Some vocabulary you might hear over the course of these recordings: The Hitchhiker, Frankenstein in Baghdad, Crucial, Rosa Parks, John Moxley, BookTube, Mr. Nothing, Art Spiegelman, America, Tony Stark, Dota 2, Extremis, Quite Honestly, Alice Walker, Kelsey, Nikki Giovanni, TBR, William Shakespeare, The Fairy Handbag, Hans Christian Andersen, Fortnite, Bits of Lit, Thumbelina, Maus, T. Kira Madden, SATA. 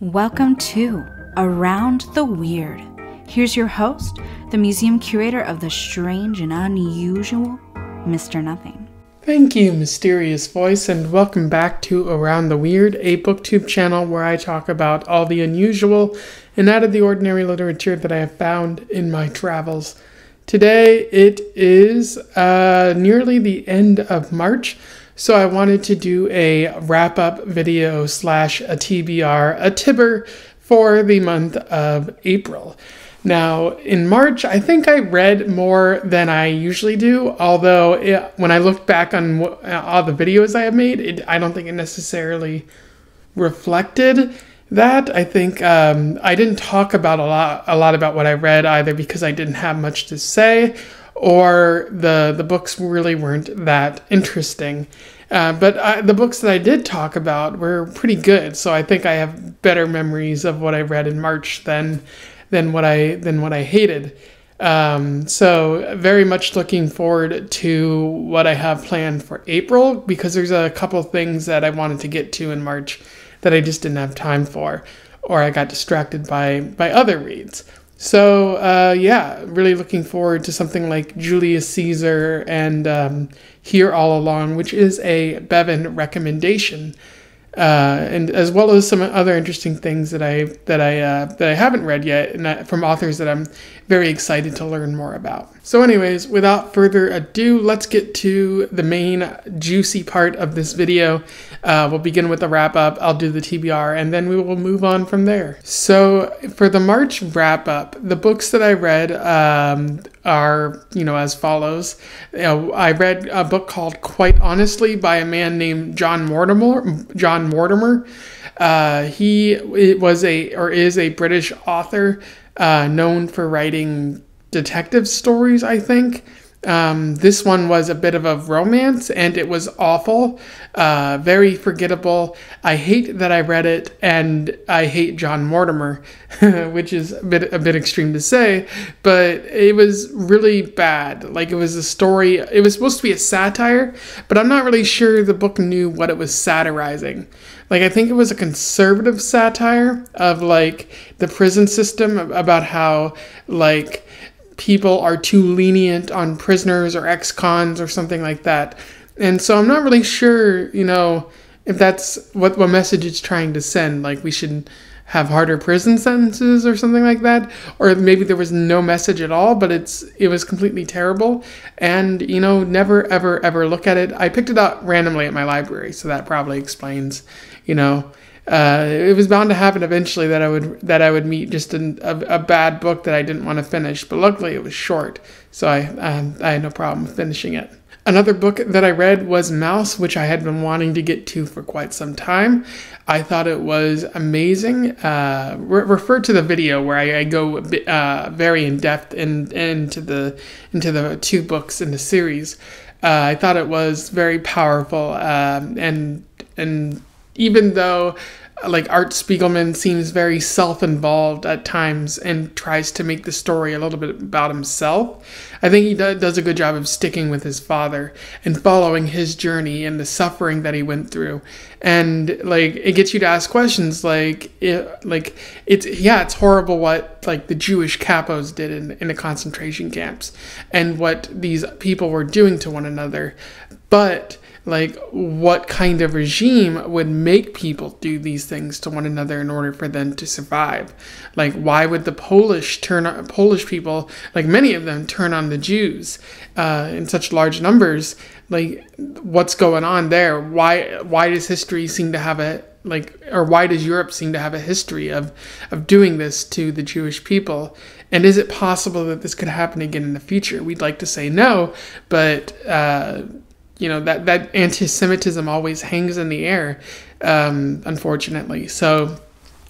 Welcome to Around the Weird. Here's your host, the museum curator of the strange and unusual, Mr. Nothing. Thank you, mysterious voice, and welcome back to Around the Weird, a BookTube channel where I talk about all the unusual and out of the ordinary literature that I have found in my travels. Today it is nearly the end of March. So I wanted to do a wrap-up video slash a TBR, a Tibber, for the month of April. Now, in March, I think I read more than I usually do, although when I look back on all the videos I have made, I don't think it necessarily reflected that. I think I didn't talk about a lot about what I read either because I didn't have much to say, or the books really weren't that interesting. But the books that I did talk about were pretty good, so I think I have better memories of what I read in March than what I hated. So very much looking forward to what I have planned for April, because there's a couple things that I wanted to get to in March that I just didn't have time for, or I got distracted by other reads. So yeah, really looking forward to something like Julius Caesar and Here All Along, which is a Bevan recommendation, and as well as some other interesting things that I haven't read yet, and from authors that I'm very excited to learn more about. So, anyways, without further ado, let's get to the main juicy part of this video. We'll begin with the wrap up. I'll do the TBR, and then we will move on from there. So, for the March wrap up, the books that I read are, you know, as follows. I read a book called Quite Honestly by a man named John Mortimer. He is a British author known for writing detective stories, I think. This one was a bit of a romance, and it was awful, very forgettable. I hate that I read it, and I hate John Mortimer, which is a bit extreme to say, but it was really bad. Like, it was a story, it was supposed to be a satire, but I'm not really sure the book knew what it was satirizing. Like, I think it was a conservative satire of, like, the prison system, about how, like, people are too lenient on prisoners or ex-cons or something like that. And so I'm not really sure, you know, if that's what message it's trying to send. Like, we should have harder prison sentences or something like that. Or maybe there was no message at all, but it was completely terrible. And, you know, never, ever, ever look at it. I picked it up randomly at my library, so that probably explains, you know, it was bound to happen eventually that I would meet just a bad book that I didn't want to finish, but luckily it was short, so I had no problem finishing it. Another book that I read was Maus, which I had been wanting to get to for quite some time. I thought it was amazing. Refer to the video where I go very in depth into the two books in the series. I thought it was very powerful, and even though, like, Art Spiegelman seems very self-involved at times and tries to make the story a little bit about himself, I think he does a good job of sticking with his father and following his journey and the suffering that he went through. And, like, it gets you to ask questions it's horrible what, like, the Jewish capos did in the concentration camps and what these people were doing to one another. But, like, what kind of regime would make people do these things to one another in order for them to survive? Like, why would the Polish people, like, many of them turn on the Jews in such large numbers? Like, what's going on there? Why does history seem to have a, like, or why does Europe seem to have a history of doing this to the Jewish people? And is it possible that this could happen again in the future? We'd like to say no, but you know, that anti-Semitism always hangs in the air, unfortunately. So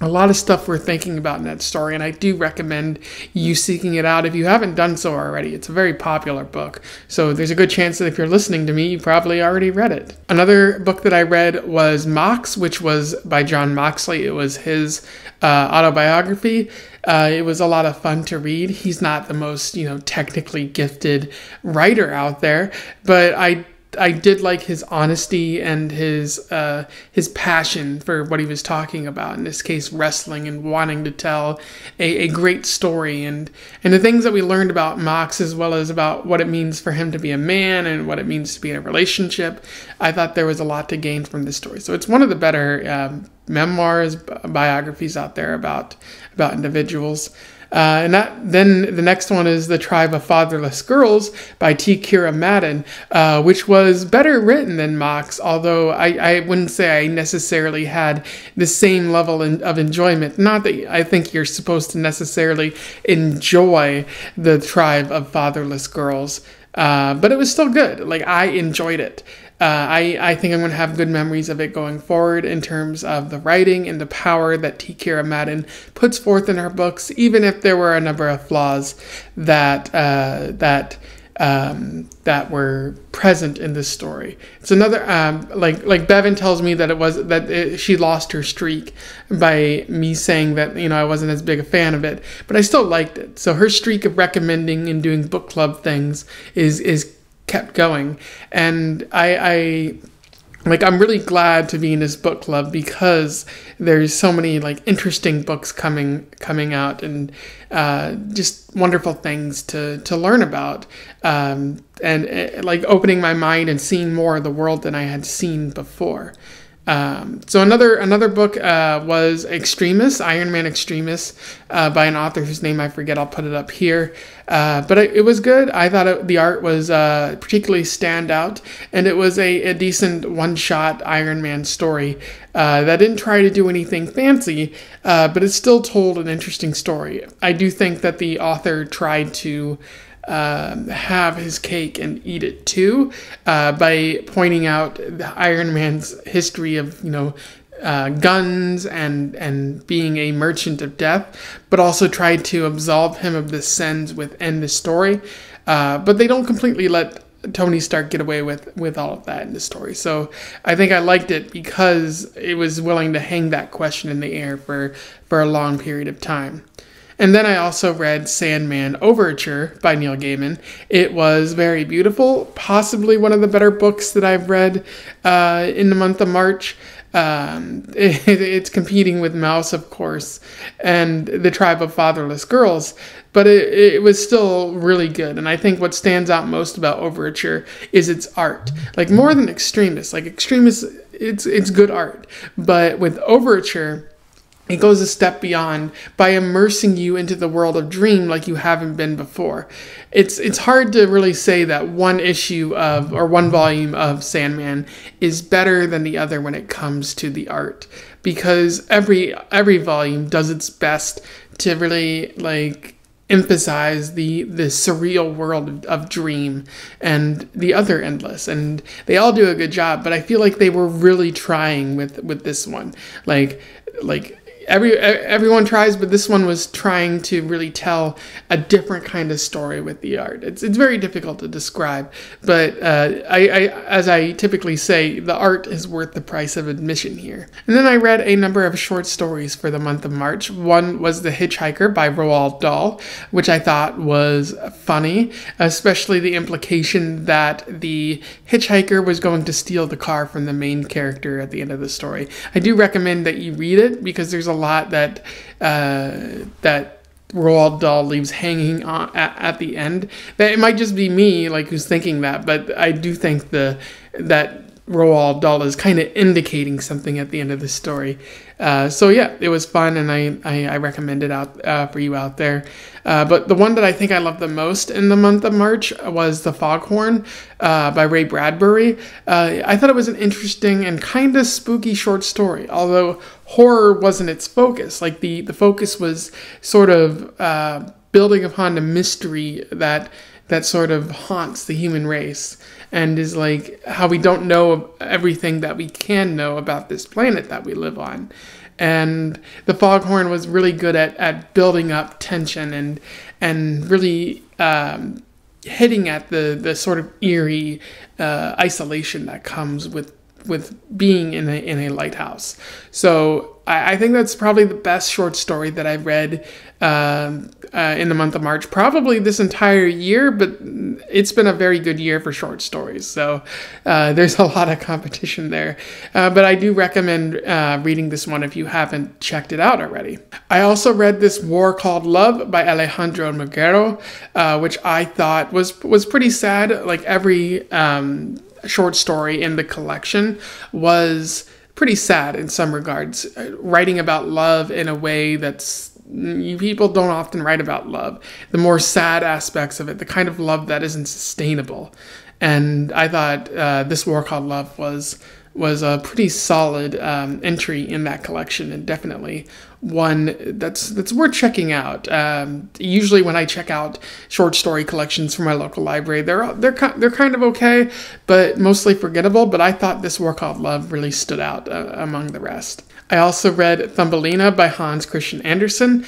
a lot of stuff we're thinking about in that story, and I do recommend you seeking it out if you haven't done so already. It's a very popular book, so there's a good chance that if you're listening to me, you probably already read it. Another book that I read was Mox, which was by John Moxley. It was his autobiography. It was a lot of fun to read. He's not the most, you know, technically gifted writer out there, but I I did like his honesty and his passion for what he was talking about. In this case, wrestling and wanting to tell a great story, and the things that we learned about Maus, as well as about what it means for him to be a man and what it means to be in a relationship. I thought there was a lot to gain from this story. So it's one of the better memoirs, biographies out there about individuals. Then the next one is The Tribe of Fatherless Girls by T. Kira Madden, which was better written than Maus, although I wouldn't say I necessarily had the same level of enjoyment. Not that I think you're supposed to necessarily enjoy The Tribe of Fatherless Girls, but it was still good. Like, I enjoyed it. I think I'm going to have good memories of it going forward in terms of the writing and the power that T. Kira Madden puts forth in her books, even if there were a number of flaws that that were present in this story. It's another like Bevan tells me that she lost her streak by me saying that, you know, I wasn't as big a fan of it, but I still liked it. So her streak of recommending and doing book club things is kept going, and I'm really glad to be in this book club because there's so many interesting books coming out, and just wonderful things to learn about, and like opening my mind and seeing more of the world than I had seen before. So another book was Extremis, Iron Man Extremis, by an author whose name I forget. I'll put it up here. But it was good. I thought the art was particularly standout, and it was a decent one-shot Iron Man story that didn't try to do anything fancy, but it still told an interesting story. I do think that the author tried to have his cake and eat it too, by pointing out Iron Man's history of, you know, guns and being a merchant of death, but also tried to absolve him of the sins within the story. But they don't completely let Tony Stark get away with all of that in the story. So I think I liked it because it was willing to hang that question in the air for a long period of time. And then I also read Sandman Overture by Neil Gaiman. It was very beautiful, possibly one of the better books that I've read in the month of March. It's competing with Maus, of course, and The Tribe of Fatherless Girls, but it was still really good. And I think what stands out most about Overture is its art. Like, more than Extremis. Like, Extremis, it's good art. But with Overture, it goes a step beyond by immersing you into the world of dream like you haven't been before. It's hard to really say that one issue of, or one volume of Sandman is better than the other when it comes to the art, because every volume does its best to really emphasize the surreal world of dream and the other endless, and they all do a good job. But I feel like they were really trying with this one. Everyone tries, but this one was trying to really tell a different kind of story with the art. It's very difficult to describe, but as I typically say, the art is worth the price of admission here. And then I read a number of short stories for the month of March. One was The Hitchhiker by Roald Dahl, which I thought was funny, especially the implication that the hitchhiker was going to steal the car from the main character at the end of the story. I do recommend that you read it because there's a lot that that Roald Dahl leaves hanging on at the end. That it might just be me who's thinking that, but I do think that Roald Dahl is kind of indicating something at the end of the story. So yeah, it was fun, and I recommend it out for you out there. But the one that I think I loved the most in the month of March was The Foghorn by Ray Bradbury. I thought it was an interesting and kind of spooky short story, although horror wasn't its focus. Like, the focus was sort of building upon the mystery that sort of haunts the human race, and is how we don't know everything that we can know about this planet that we live on. And The Foghorn was really good at building up tension and really hitting at the sort of eerie isolation that comes with being in a lighthouse. So I think that's probably the best short story that I've read in the month of March, probably this entire year, but it's been a very good year for short stories. So there's a lot of competition there. But I do recommend reading this one if you haven't checked it out already. I also read This War Called Love by Alejandro Maguero, which I thought was pretty sad. Like every short story in the collection was pretty sad in some regards, writing about love in a way that's, people don't often write about love, the more sad aspects of it, the kind of love that isn't sustainable. And I thought This War Called Love was a pretty solid entry in that collection, and definitely one that's worth checking out. Usually when I check out short story collections from my local library, they're kind of okay, but mostly forgettable. But I thought This War Called Love really stood out among the rest. I also read Thumbelina by Hans Christian Andersen,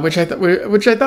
which I thought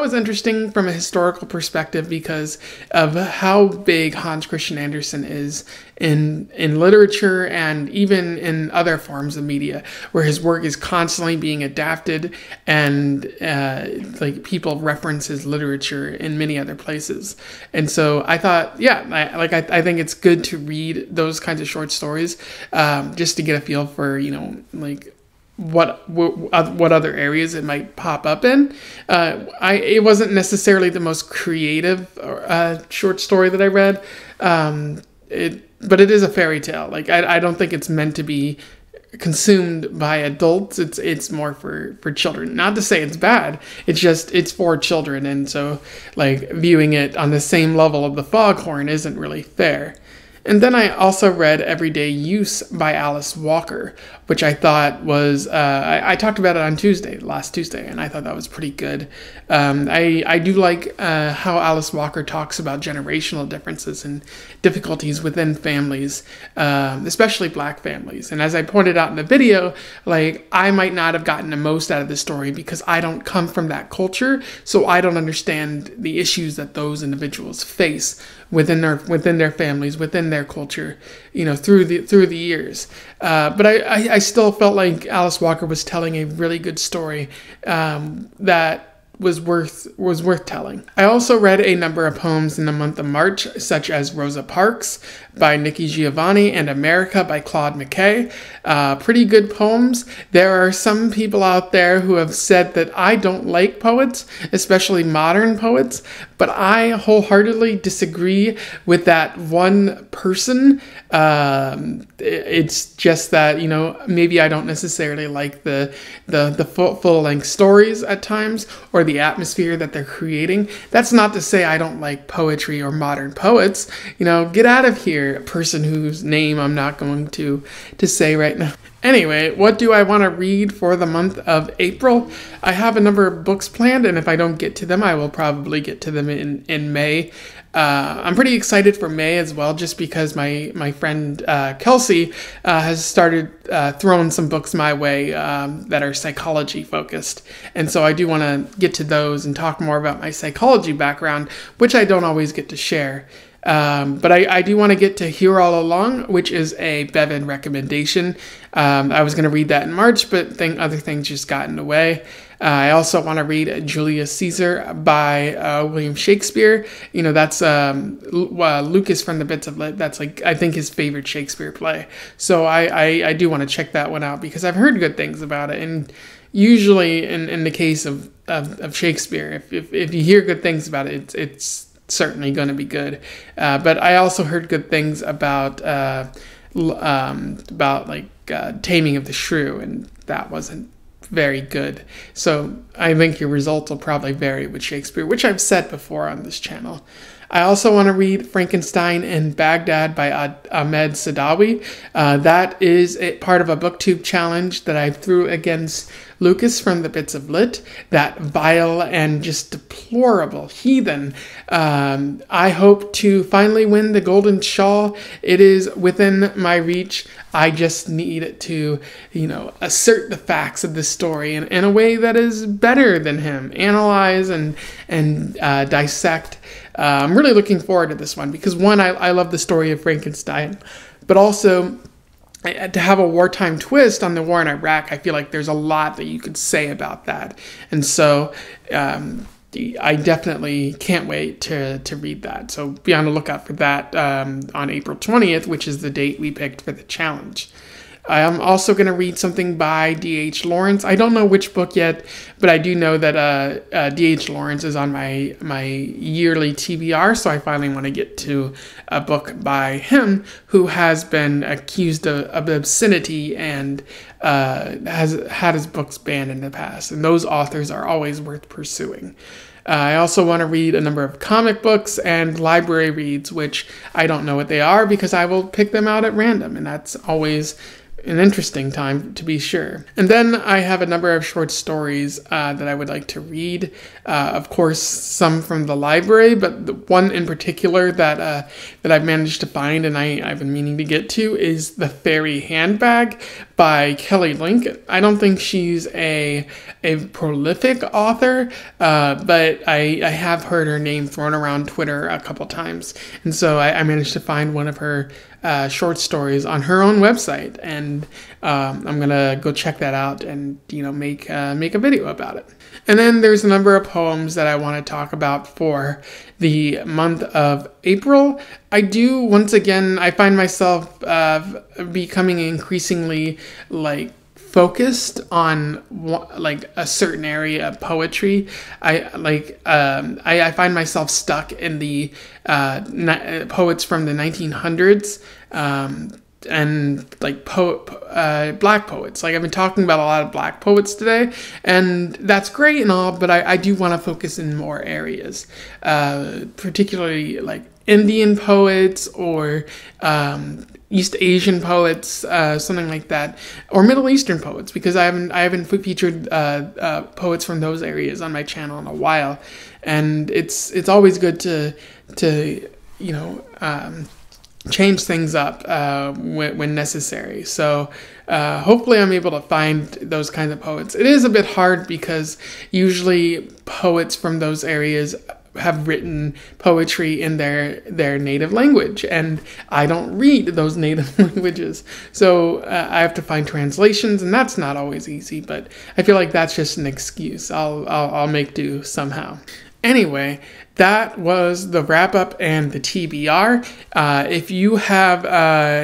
was interesting from a historical perspective because of how big Hans Christian Andersen is in literature and even in other forms of media, where his work is constantly being adapted and like people reference his literature in many other places. And so I thought, yeah, I think it's good to read those kinds of short stories just to get a feel for, you know, like what other areas it might pop up in. It wasn't necessarily the most creative short story that I read, but it is a fairy tale. Like I don't think it's meant to be consumed by adults. It's more for children. Not to say it's bad, it's just it's for children, and so like viewing it on the same level of The Foghorn isn't really fair. And then I also read Everyday Use by Alice Walker, which I thought was, I talked about it on Tuesday, last Tuesday, and I thought that was pretty good. I do like how Alice Walker talks about generational differences and difficulties within families, especially Black families. And as I pointed out in the video, like I might not have gotten the most out of this story because I don't come from that culture, so I don't understand the issues that those individuals face within their families, within their culture, you know, through the years. But I still felt like Alice Walker was telling a really good story that was worth telling. I also read a number of poems in the month of March, such as Rosa Parks by Nikki Giovanni and America by Claude McKay. Pretty good poems. There are some people out there who have said that I don't like poets, especially modern poets, but I wholeheartedly disagree with that one person. It's just that, you know, maybe I don't necessarily like the full-length stories at times, or the atmosphere that they're creating. That's not to say I don't like poetry or modern poets. You know, get out of here, a person whose name I'm not going to say right now. Anyway, what do I want to read for the month of April? I have a number of books planned, and if I don't get to them, I will probably get to them in May. I'm pretty excited for May as well, just because my friend Kelsey has started throwing some books my way that are psychology focused. And so I do want to get to those and talk more about my psychology background, which I don't always get to share. But I do want to get to Here All Along, which is a Bevan recommendation. I was going to read that in March, but other things just got in the way. I also want to read Julius Caesar by William Shakespeare. You know, that's Lucas from the Bits of Lit. That's like, I think, his favorite Shakespeare play. So I do want to check that one out because I've heard good things about it. And usually in the case of Shakespeare, if you hear good things about it, it's certainly going to be good. But I also heard good things about like Taming of the Shrew, and that wasn't very good. So I think your results will probably vary with Shakespeare, which I've said before on this channel. I also want to read Frankenstein in Baghdad by Ahmed Sadawi. That is part of a booktube challenge that I threw against Lucas from the Bits of Lit, that vile and just deplorable heathen. I hope to finally win the Golden Shawl. It is within my reach. I just need to, you know, assert the facts of the story in a way that is better than him, analyze and dissect. I'm really looking forward to this one because, one, I love the story of Frankenstein, but also to have a wartime twist on the war in Iraq, I feel like there's a lot that you could say about that. And so I definitely can't wait to read that. So be on the lookout for that on April 20th, which is the date we picked for the challenge. I'm also going to read something by D.H. Lawrence. I don't know which book yet, but I do know that D.H. Lawrence is on my yearly TBR, so I finally want to get to a book by him, who has been accused of obscenity and has had his books banned in the past. And those authors are always worth pursuing. I also want to read a number of comic books and library reads, which I don't know what they are because I will pick them out at random, and that's always an interesting time, to be sure. And then I have a number of short stories that I would like to read. Of course, some from the library, but the one in particular that I've managed to find and I've been meaning to get to is The Fairy Handbag by Kelly Link. I don't think she's a prolific author, but I have heard her name thrown around Twitter a couple times. And so I managed to find one of her short stories on her own website, and I'm gonna go check that out and, you know, make a video about it. And then there's a number of poems that I want to talk about for the month of April. I do, once again, I find myself becoming increasingly like focused on like a certain area of poetry. I find myself stuck in the poets from the 1900s and like black poets. Like, I've been talking about a lot of black poets today, and that's great and all, but I do want to focus in more areas, particularly like Indian poets or East Asian poets, something like that, or Middle Eastern poets, because I haven't featured poets from those areas on my channel in a while, and it's always good to you know, change things up when necessary. So hopefully I'm able to find those kinds of poets. It is a bit hard because usually poets from those areas have written poetry in their native language, and I don't read those native languages, so I have to find translations, and that's not always easy, but I feel like that's just an excuse. I'll make do somehow. Anyway, that was the wrap-up and the TBR. If you have,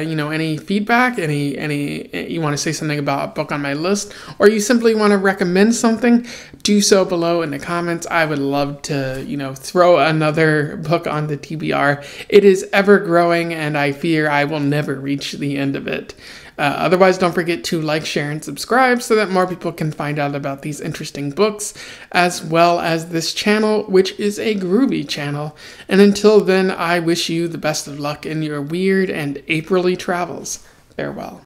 you know, any feedback, any you want to say something about a book on my list, or you simply want to recommend something, do so below in the comments. I would love to, you know, throw another book on the TBR. It is ever-growing, and I fear I will never reach the end of it. Otherwise, don't forget to like, share, and subscribe so that more people can find out about these interesting books, as well as this channel, which is a groovy channel. And until then, I wish you the best of luck in your weird and April-y travels. Farewell.